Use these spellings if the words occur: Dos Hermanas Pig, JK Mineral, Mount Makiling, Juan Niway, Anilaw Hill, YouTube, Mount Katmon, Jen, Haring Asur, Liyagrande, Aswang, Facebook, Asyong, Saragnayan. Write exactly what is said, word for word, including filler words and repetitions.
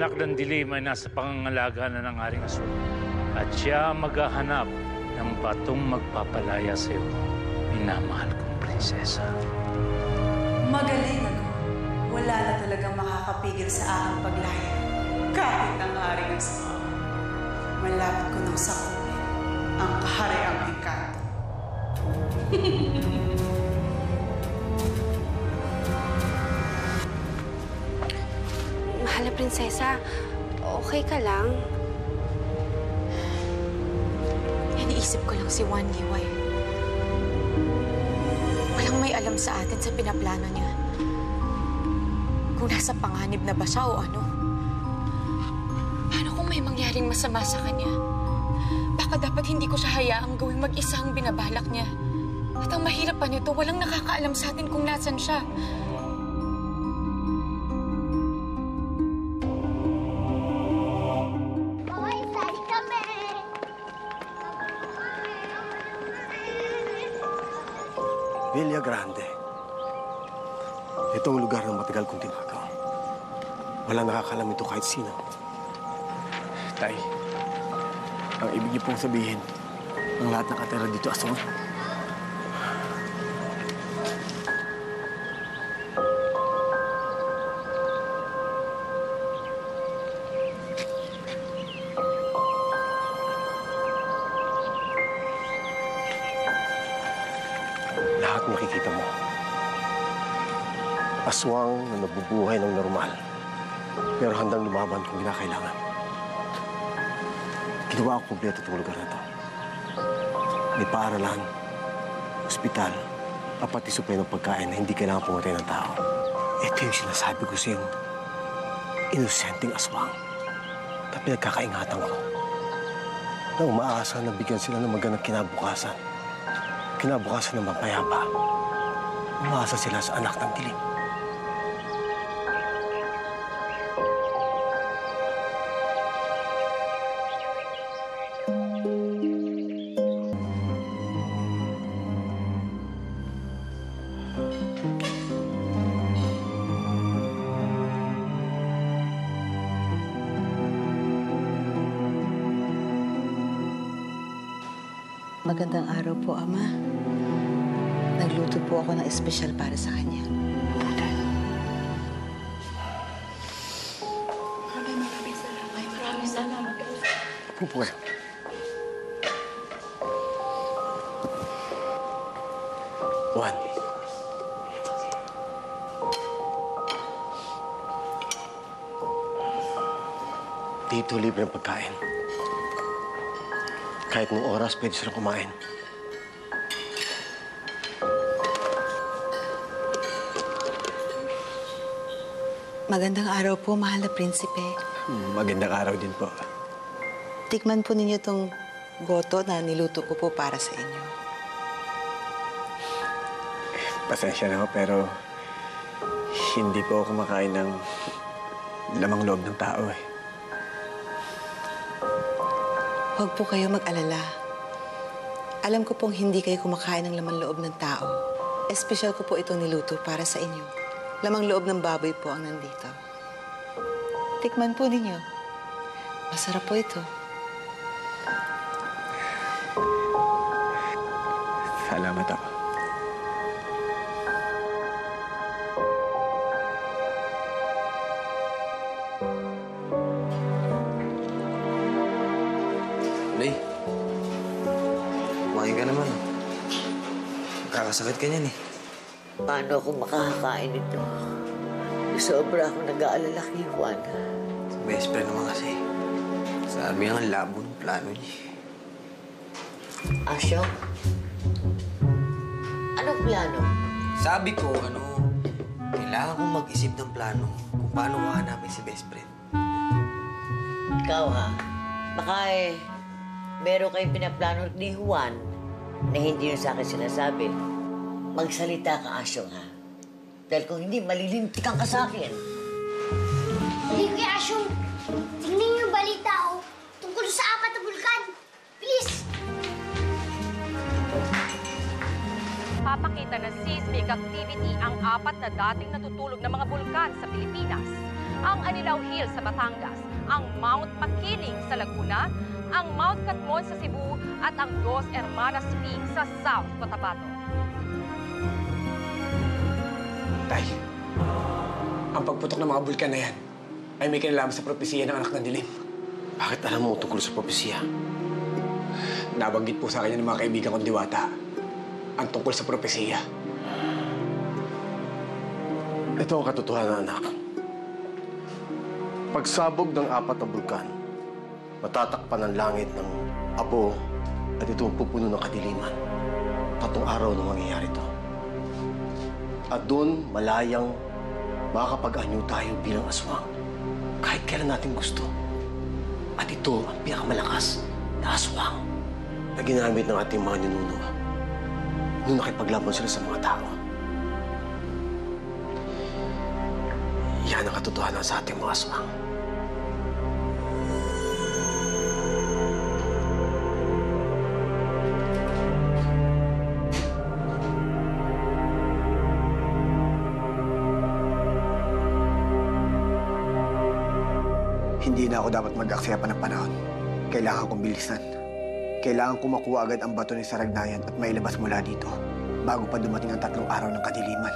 anak ng dilim ay nasa pangangalaga na ng Haring Asur. At siya maghahanap ng batong magpapalaya sa iyo, minamahal kong prinsesa. Magaling ako. Wala na talagang makakapigil sa aking paglaya. Kahit ang Haring Asur, malapit ko nang sakupin ang kahariang engkanto. Mahal na prinsesa, okay ka lang? Iniisip ko lang si Juan Niway. Walang may alam sa atin sa pinaplano niya. Kung nasa panganib na ba siya o ano. Paano kung may mangyaring masama sa kanya? Baka dapat hindi ko siya hayaang gawing mag-isa ang binabalak niya. At ang mahirap pa nito, walang nakakaalam sa atin kung nasan siya. Liyagrande. Ito ang lugar na matagal kong tinagaw. Walang nakakalam ito kahit sino. Tay, ang ibig niyo pong sabihin, ang lahat nakatira dito aswang. Lahat makikita mo. Aswang na nabubuhay ng normal. Pero handang lumaban kung kinakailangan. Ginawa ko kompleto itong lugar na ito. May paaralan, ospital, at pati supply ng pagkain na hindi kailangan pumatay ng tao. Ito yung sinasabi ko sa yung inosenteng aswang na pinagkakaingatan ko. Na umaasa na bigyan sila ng magandang kinabukasan. Kinabukasan ng mapayapa, umaasa sila sa anak ng dilim. Magandang araw po, Ama. Nagluto po ako ng espesyal para sa kanya. Butan. Maraming maraming salamat. Maraming salamat. Upo kayo. Juan. Dito libre ang pagkain. Kahit nung oras, pwede silang kumain. Magandang araw po, mahal na prinsipe. Magandang araw din po. Tikman po ninyo itong goto na niluto ko po para sa inyo. Pasensya na ho, pero hindi po ako kumakain ng lamang loob ng tao eh. Huwag po kayo mag-alala. Alam ko pong hindi kayo kumakain ng lamang loob ng tao. Espesyal ko po itong niluto para sa inyo. Lamang loob ng baboy po ang nandito. Tikman po ninyo. Masarap po ito. Salamat ako. Nakakasakit ka niyan eh. Paano ako makakakain ito? Sobra akong nag-aalala kay Juan. Best friend naman kasi. Sabi ang labo ng plano niya. Asyo? Anong plano? Sabi ko, ano, kailangan kong mag-isip ng plano kung paano mahanapin si best friend. Ikaw ha, baka eh, meron kayong pinaplano ni Juan na hindi yun sa akin sinasabi. Magsalita ka, Asyong, ha? Dahil kung hindi, malilintikan ka sa akin. Hindi, Kuya Asyong. Tingnan niyo yung balita ko tungkol sa apat na bulkan. Please! Papakita ng seismic activity ang apat na dating natutulog na mga bulkan sa Pilipinas. ang Anilaw Hill sa Batangas, ang Mount Makiling sa Laguna, ang Mount Katmon sa Cebu at ang Dos Hermanas Pig sa South Cotabato. Tay, ang pagputok ng mga bulkan na yan ay may kinalaman sa propesiya ng anak ng dilim. Bakit alam mo tungkol sa propesiya? Nabanggit po sa akin ng mga kaibigan kong diwata ang tungkol sa propesiya. Ito ang katotohanan, anak. Pagsabog ng apat na bulkan, matatakpan ang langit ng abo at ito ang pupuno ng kadiliman. Tatlong araw na mangyayari ito. At doon, malayang makakapag-anyo tayo bilang aswang kahit kailan natin gusto. At ito ang pinakamalakas na aswang na ginamit ng ating mga ninuno nung nakipaglaban sila sa mga tao. Yan ang katotohanan sa ating mga aswang. Hindi na ako dapat mag-aksaya pa ng panahon. Kailangan kong bilisan. Kailangan kong makuha agad ang bato ni Saragnayan at mailabas mula dito bago pa dumating ang tatlong araw ng kadiliman.